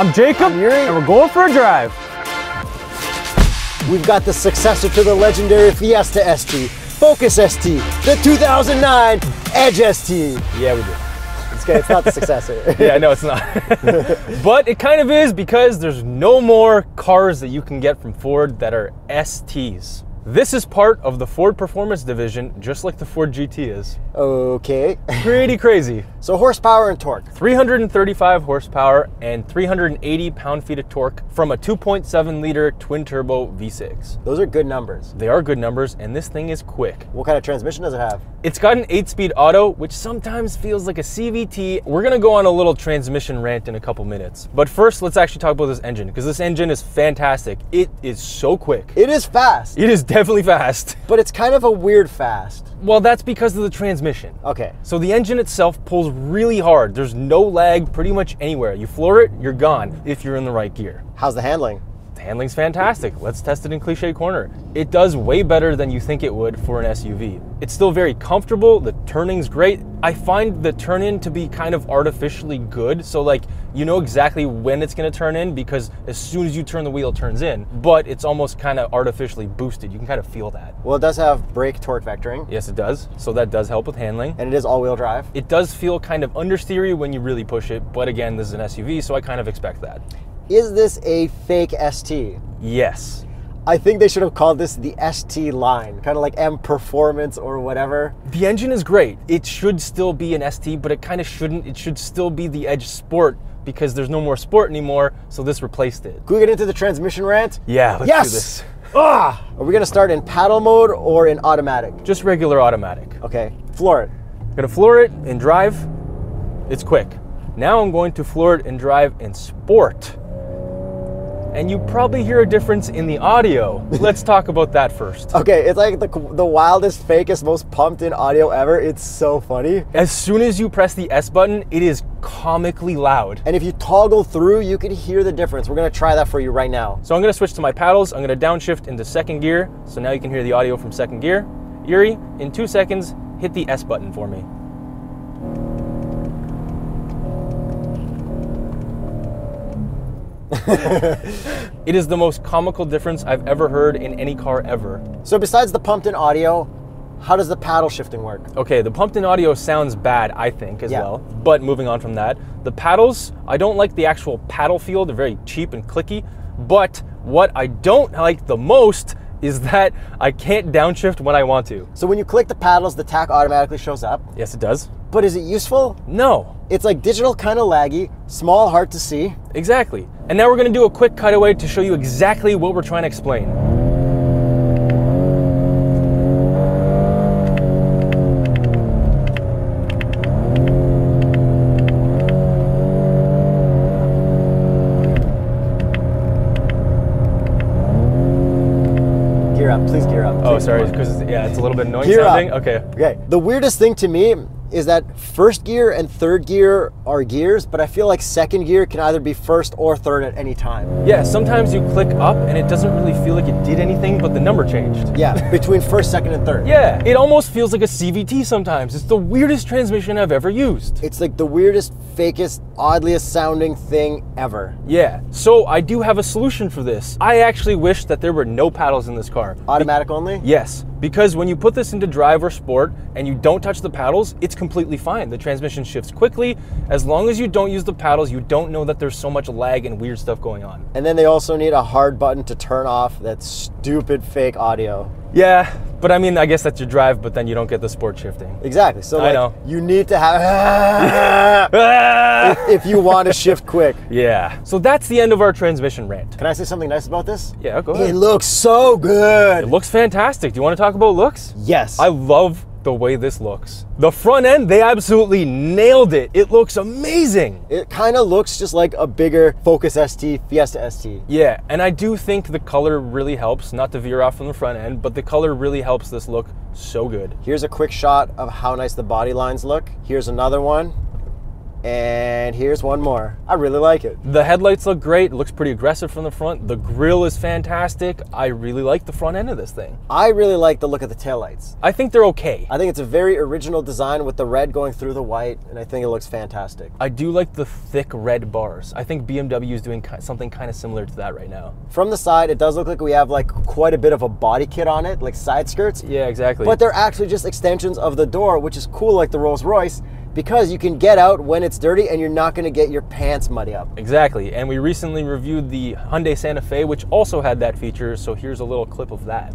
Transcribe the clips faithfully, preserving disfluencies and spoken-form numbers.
I'm Jacob, I'm Yuri, and we're going for a drive. We've got the successor to the legendary Fiesta S T, Focus S T, the two thousand nine Edge S T. Yeah, we do. It's not the successor. Yeah, no, it's not. But it kind of is, because there's no more cars that you can get from Ford that are S Ts. This is part of the Ford Performance division, just like the Ford G T is. Okay. Pretty crazy. So horsepower and torque. three hundred thirty-five horsepower and three hundred eighty pound-feet of torque from a two point seven liter twin-turbo V six. Those are good numbers. They are good numbers, and this thing is quick. What kind of transmission does it have? It's got an eight-speed auto, which sometimes feels like a C V T. We're going to go on a little transmission rant in a couple minutes. But first, let's actually talk about this engine, because this engine is fantastic. It is so quick. It is fast. It is definitely Definitely fast. But it's kind of a weird fast. Well, that's because of the transmission. Okay. So the engine itself pulls really hard. There's no lag pretty much anywhere. You floor it, you're gone, if you're in the right gear. How's the handling? The handling's fantastic. Let's test it in Cliche Corner. It does way better than you think it would for an S U V. It's still very comfortable. The turning's great. I find the turn in to be kind of artificially good. So like, you know exactly when it's going to turn in, because as soon as you turn the wheel, it turns in, but it's almost kind of artificially boosted. You can kind of feel that. Well, it does have brake torque vectoring. Yes, it does. So that does help with handling. And it is all wheel drive. It does feel kind of understeery when you really push it. But again, this is an S U V, so I kind of expect that. Is this a fake S T? Yes. I think they should have called this the S T line, kind of like M Performance or whatever. The engine is great. It should still be an S T, but it kind of shouldn't. It should still be the Edge Sport, because there's no more Sport anymore, so this replaced it. Can we get into the transmission rant? Yeah, let's yes! do this. Ah! Are we gonna start in paddle mode or in automatic? Just regular automatic. Okay, floor it. I'm gonna floor it and drive. It's quick. Now I'm going to floor it and drive in Sport. And you probably hear a difference in the audio. Let's talk about that first. Okay, it's like the, the wildest, fakest, most pumped in audio ever. It's so funny. As soon as you press the S button, it is comically loud. And if you toggle through, you can hear the difference. We're gonna try that for you right now. So I'm gonna switch to my paddles. I'm gonna downshift into second gear. So now you can hear the audio from second gear. Yuri, in two seconds, hit the S button for me. It is the most comical difference I've ever heard in any car ever. So besides the pumped in audio, how does the paddle shifting work? Okay, the pumped in audio sounds bad, I think, as yeah. well. But moving on from that, the paddles, I don't like the actual paddle feel. They're very cheap and clicky. But what I don't like the most is that I can't downshift when I want to. So when you click the paddles, the tack automatically shows up? Yes, it does. But is it useful? No. It's like digital, kind of laggy, small, hard to see. Exactly. And now we're going to do a quick cutaway to show you exactly what we're trying to explain. Gear up, please gear up. Please. Oh, sorry, because yeah, it's a little bit annoying sounding. Okay. Okay. The weirdest thing to me is that first gear and third gear are gears, but I feel like second gear can either be first or third at any time. Yeah, sometimes you click up and it doesn't really feel like it did anything, but the number changed. Yeah, between first, second, and third. Yeah, it almost feels like a C V T sometimes. It's the weirdest transmission I've ever used. It's like the weirdest, fakest, oddliest sounding thing ever. Yeah, so I do have a solution for this. I actually wish that there were no paddles in this car. Automatic only? Yes. Because when you put this into drive or sport and you don't touch the paddles, it's completely fine. The transmission shifts quickly. As long as you don't use the paddles, you don't know that there's so much lag and weird stuff going on. And then they also need a hard button to turn off that stupid fake audio. Yeah, but I mean, I guess that's your drive, but then you don't get the sport shifting. Exactly. So like, I know. You need to have if, if you want to shift quick. Yeah. So that's the end of our transmission rant. Can I say something nice about this? Yeah, go ahead. It looks so good. It looks fantastic. Do you want to talk about looks? Yes. I love the way this looks. The front end, they absolutely nailed it. It looks amazing. It kind of looks just like a bigger Focus S T, Fiesta S T. Yeah, and I do think the color really helps, not to veer off from the front end, but the color really helps this look so good. Here's a quick shot of how nice the body lines look. Here's another one. And here's one more. I really like it. The headlights look great. It looks pretty aggressive from the front. The grille is fantastic. I really like the front end of this thing. I really like the look of the taillights. I think they're okay. I think it's a very original design with the red going through the white, and I think it looks fantastic. I do like the thick red bars. I think B M W is doing something kind of similar to that right now. From the side, it does look like we have like quite a bit of a body kit on it, like side skirts. Yeah, exactly. But they're actually just extensions of the door, which is cool, like the Rolls-Royce, because you can get out when it's dirty and you're not going to get your pants muddy up. Exactly. And we recently reviewed the Hyundai Santa Fe, which also had that feature. So here's a little clip of that.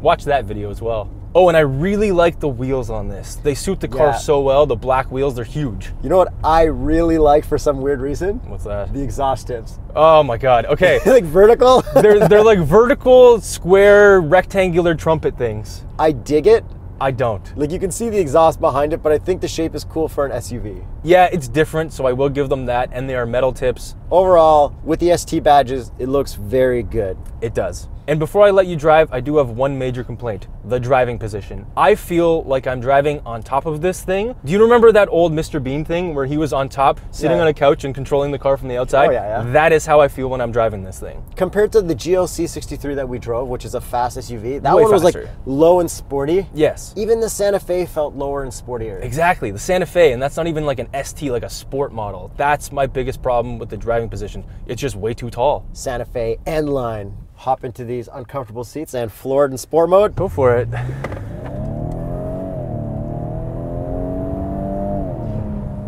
Watch that video as well. Oh, and I really like the wheels on this. They suit the car yeah. so well. The black wheels, they're huge. You know what I really like for some weird reason? What's that? The exhaust tips. Oh my God, okay. Like vertical? they're, they're like vertical, square, rectangular trumpet things. I dig it. I don't. Like, you can see the exhaust behind it, but I think the shape is cool for an S U V. Yeah, it's different, so I will give them that, and they are metal tips. Overall, with the S T badges, it looks very good. It does. And before I let you drive, I do have one major complaint, the driving position. I feel like I'm driving on top of this thing. Do you remember that old Mister Bean thing where he was on top, sitting yeah. on a couch and controlling the car from the outside? Oh, yeah, yeah. That is how I feel when I'm driving this thing. Compared to the G L C sixty-three that we drove, which is a fast S U V, that Way one was faster. Like low and sporty. Yes. Even the Santa Fe felt lower and sportier. Exactly, the Santa Fe, and that's not even like an S T, like a sport model. That's my biggest problem with the driving position. It's just way too tall. Santa Fe N-line. Hop into these uncomfortable seats and floor it in sport mode. Go for it.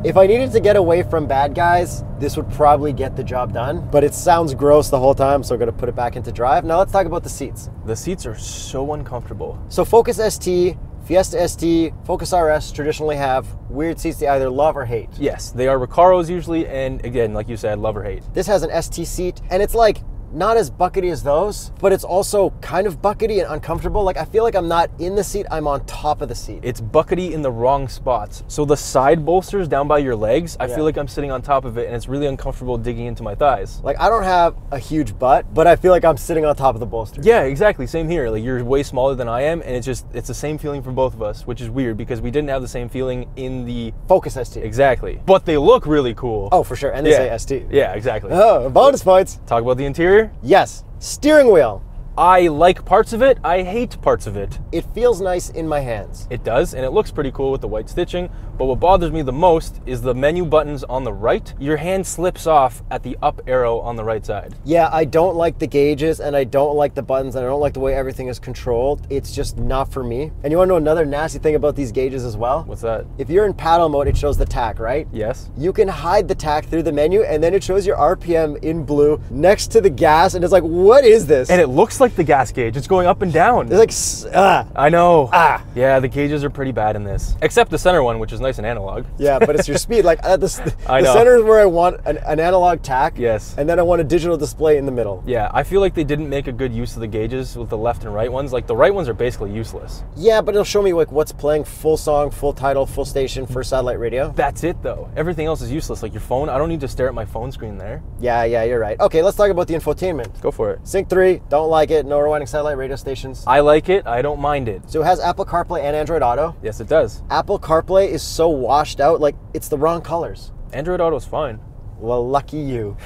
If I needed to get away from bad guys, this would probably get the job done, but it sounds gross the whole time, so I'm gonna put it back into drive. Now let's talk about the seats. The seats are so uncomfortable. So Focus S T, Fiesta S T, Focus R S traditionally have weird seats they either love or hate. Yes, they are Recaros usually, and again, like you said, love or hate. This has an S T seat, and it's like not as buckety as those, but it's also kind of buckety and uncomfortable. Like, I feel like I'm not in the seat, I'm on top of the seat. It's buckety in the wrong spots. So the side bolsters down by your legs, I yeah. feel like I'm sitting on top of it, and it's really uncomfortable digging into my thighs. Like, I don't have a huge butt, but I feel like I'm sitting on top of the bolsters. Yeah, exactly, same here. Like, you're way smaller than I am, and it's just, it's the same feeling for both of us, which is weird because we didn't have the same feeling in the Focus S T. Exactly. But they look really cool. Oh, for sure, and they yeah. say S T. Yeah, exactly. Oh, bonus points. Talk about the interior. Yes, steering wheel. I like parts of it, I hate parts of it. It feels nice in my hands. It does, and it looks pretty cool with the white stitching, but what bothers me the most is the menu buttons on the right. Your hand slips off at the up arrow on the right side. Yeah, I don't like the gauges, and I don't like the buttons, and I don't like the way everything is controlled. It's just not for me. And you wanna know another nasty thing about these gauges as well? What's that? If you're in paddle mode, it shows the tack, right? Yes. You can hide the tack through the menu, and then it shows your R P M in blue next to the gas, and it's like, what is this? And it looks like like the gas gauge, it's going up and down. It's like, ah. I know. Ah. Yeah, the gauges are pretty bad in this. Except the center one, which is nice and analog. Yeah, but it's your speed. Like, uh, this, the, I know. The center is where I want an, an analog tack. Yes. And then I want a digital display in the middle. Yeah, I feel like they didn't make a good use of the gauges with the left and right ones. Like, the right ones are basically useless. Yeah, but it'll show me like what's playing, full song, full title, full station, for satellite radio. That's it though. Everything else is useless. Like your phone, I don't need to stare at my phone screen there. Yeah, yeah, you're right. Okay, let's talk about the infotainment. Go for it. Sync three, don't like it. It, no rewinding satellite radio stations. I like it, I don't mind it. So it has Apple CarPlay and Android Auto. Yes, it does. Apple CarPlay is so washed out, like it's the wrong colors. Android Auto is fine. Well, lucky you.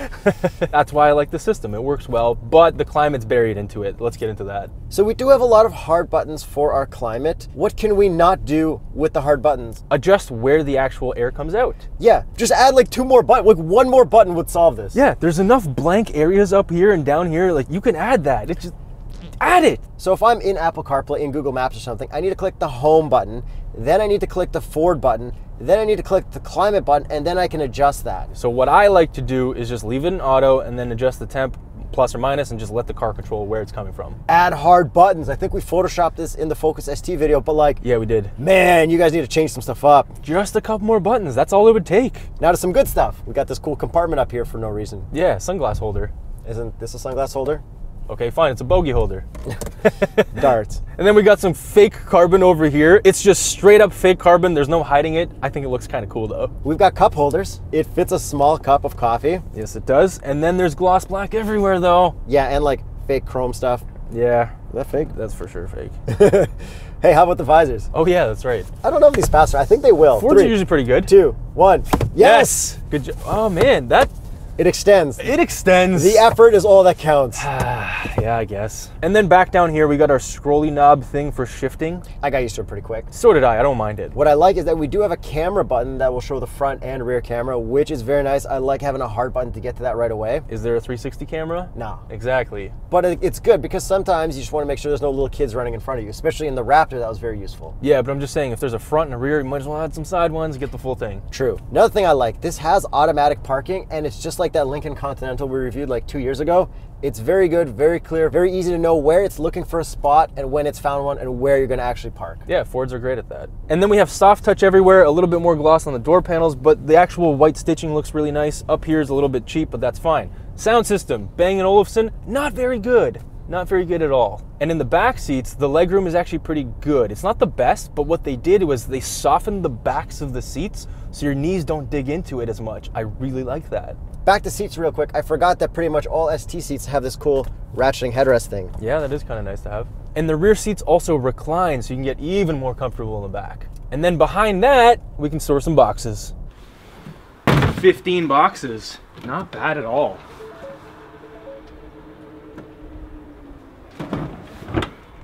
That's why I like the system. It works well, but the climate's buried into it. Let's get into that. So we do have a lot of hard buttons for our climate. What can we not do with the hard buttons? Adjust where the actual air comes out. Yeah, just add like two more buttons, like one more button would solve this. Yeah, there's enough blank areas up here and down here. Like you can add that. It just, add it. So if I'm in Apple CarPlay, in Google Maps or something, I need to click the home button, then I need to click the Ford button, then I need to click the climate button, and then I can adjust that. So what I like to do is just leave it in auto and then adjust the temp plus or minus and just let the car control where it's coming from. Add hard buttons. I think we photoshopped this in the Focus S T video, but like, yeah, we did. Man, you guys need to change some stuff up. Just a couple more buttons. That's all it would take. Now to some good stuff. We got this cool compartment up here for no reason. Yeah, sunglass holder. Isn't this a sunglass holder? Okay, fine, it's a bogey holder. Darts. And then we got some fake carbon over here. It's just straight up fake carbon. There's no hiding it. I think it looks kind of cool though. We've got cup holders. It fits a small cup of coffee. Yes, it does. And then there's gloss black everywhere though. Yeah, and like fake chrome stuff. Yeah. Is that fake? That's for sure fake. Hey, how about the visors? Oh yeah, that's right. I don't know if these pass. I think they will. Fords Three, are usually pretty good. Two, one. Yes. yes. Good job. Oh man, that it extends. It extends. The effort is all that counts. Yeah, I guess. And then back down here, we got our scrolly knob thing for shifting. I got used to it pretty quick. So did I. I don't mind it. What I like is that we do have a camera button that will show the front and rear camera, which is very nice. I like having a hard button to get to that right away. Is there a three sixty camera? No. Exactly. But it's good because sometimes you just want to make sure there's no little kids running in front of you, especially in the Raptor. That was very useful. Yeah, but I'm just saying if there's a front and a rear, you might as well add some side ones and get the full thing. True. Another thing I like, this has automatic parking, and it's just like that Lincoln Continental we reviewed like two years ago. It's very good, very clear, very easy to know where it's looking for a spot and when it's found one and where you're going to actually park. Yeah, Fords are great at that. And then we have soft touch everywhere, a little bit more gloss on the door panels, but the actual white stitching looks really nice. Up here is a little bit cheap, but that's fine. Sound system, Bang and Olufsen, not very good. Not very good at all. And in the back seats, the legroom is actually pretty good. It's not the best, but what they did was they softened the backs of the seats so your knees don't dig into it as much. I really like that. Back to seats real quick. I forgot that pretty much all S T seats have this cool ratcheting headrest thing. Yeah, that is kind of nice to have. And the rear seats also recline so you can get even more comfortable in the back. And then behind that, we can store some boxes. fifteen boxes. Not bad at all.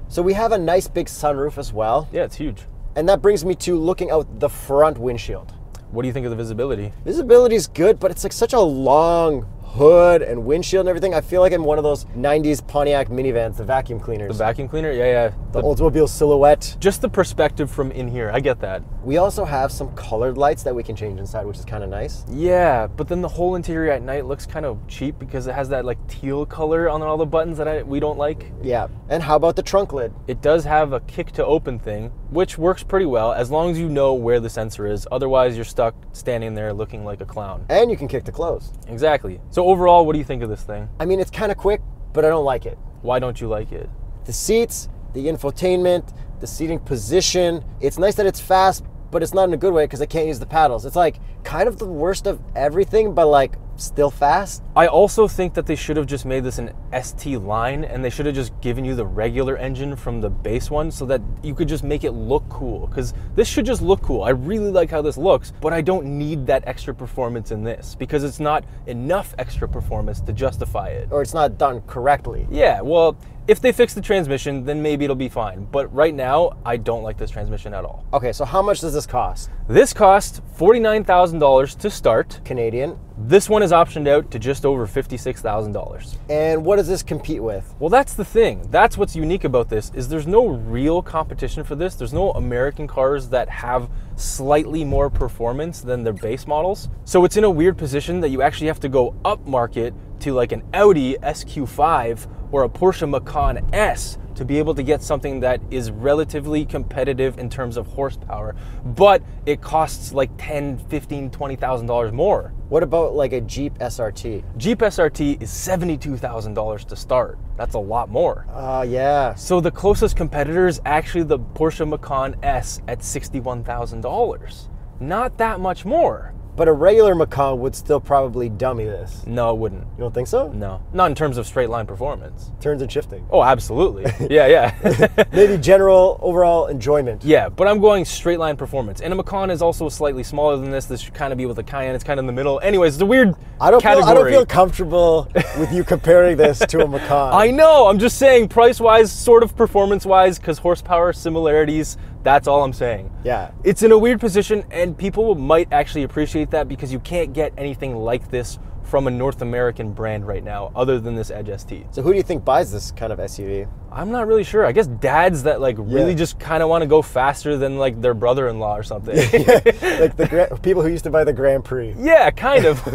So we have a nice big sunroof as well. Yeah, it's huge. And that brings me to looking out the front windshield. What do you think of the visibility? Visibility is good, but it's like such a long hood and windshield and everything. I feel like I'm one of those nineties Pontiac minivans, the vacuum cleaners. The vacuum cleaner? Yeah, yeah. The, the Oldsmobile silhouette. Just the perspective from in here. I get that. We also have some colored lights that we can change inside, which is kind of nice. Yeah, but then the whole interior at night looks kind of cheap because it has that like teal color on all the buttons that I, we don't like. Yeah. And how about the trunk lid? It does have a kick to open thing, which works pretty well as long as you know where the sensor is. Otherwise, you're stuck standing there looking like a clown. And you can kick to close. Exactly. So overall, what do you think of this thing? I mean, it's kind of quick, but I don't like it. Why don't you like it? The seats, the infotainment, the seating position. It's nice that it's fast, but it's not in a good way because I can't use the paddles. It's like kind of the worst of everything, but like still fast. I also think that they should have just made this an S T line, and they should have just given you the regular engine from the base one so that you could just make it look cool, because this should just look cool. I really like how this looks, but I don't need that extra performance in this because it's not enough extra performance to justify it. Or it's not done correctly. Yeah, well, if they fix the transmission, then maybe it'll be fine. But right now, I don't like this transmission at all. Okay, so how much does this cost? This costs forty-nine thousand dollars to start. Canadian. This one is optioned out to just over fifty-six thousand dollars. And what does this compete with? Well, that's the thing. That's what's unique about this, is there's no real competition for this. There's no American cars that have slightly more performance than their base models. So it's in a weird position that you actually have to go upmarket to like an Audi S Q five or a Porsche Macan S to be able to get something that is relatively competitive in terms of horsepower, but it costs like ten, fifteen, twenty thousand dollars more. What about like a Jeep S R T? Jeep S R T is seventy-two thousand dollars to start. That's a lot more. Oh, uh, yeah. So the closest competitor is actually the Porsche Macan S at sixty-one thousand dollars. Not that much more. But a regular Macan would still probably dummy this. No, it wouldn't. You don't think so? No. Not in terms of straight line performance. Turns and shifting. Oh, absolutely. Yeah, yeah. Maybe general overall enjoyment. Yeah, but I'm going straight line performance. And a Macan is also slightly smaller than this. This should kind of be with a Cayenne. It's kind of in the middle. Anyways, it's a weird I don't category. Feel, I don't feel comfortable with you comparing this to a Macan. I know. I'm just saying price-wise, sort of performance-wise, because horsepower similarities. That's all I'm saying. Yeah. It's in a weird position, and people might actually appreciate that because you can't get anything like this from a North American brand right now other than this Edge S T. So who do you think buys this kind of S U V? I'm not really sure. I guess dads that like really yeah. just kind of want to go faster than like their brother-in-law or something. Yeah, yeah. Like the people who used to buy the Grand Prix. Yeah, kind of.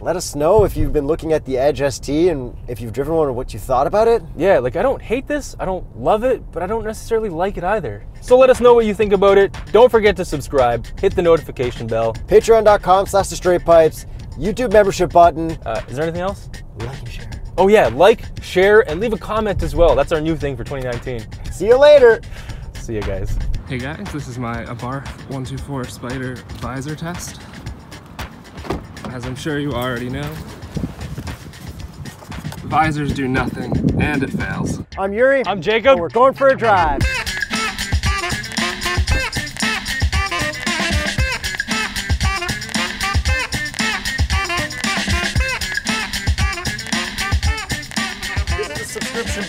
Let us know if you've been looking at the Edge S T and if you've driven one or what you thought about it. Yeah, like I don't hate this. I don't love it, but I don't necessarily like it either. So let us know what you think about it. Don't forget to subscribe. Hit the notification bell. Patreon.com slash The Straight Pipes. YouTube membership button. Uh, is there anything else? Like and share. Oh yeah, like, share, and leave a comment as well. That's our new thing for twenty nineteen. See you later. See you guys. Hey guys, this is my Abarth one twenty-four Spider visor test. As I'm sure you already know, visors do nothing, and it fails. I'm Yuri. I'm Jacob. And we're going for a drive.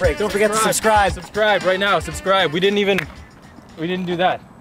brake. Don't forget subscribe. to subscribe. Subscribe right now. Subscribe. We didn't even, we didn't do that.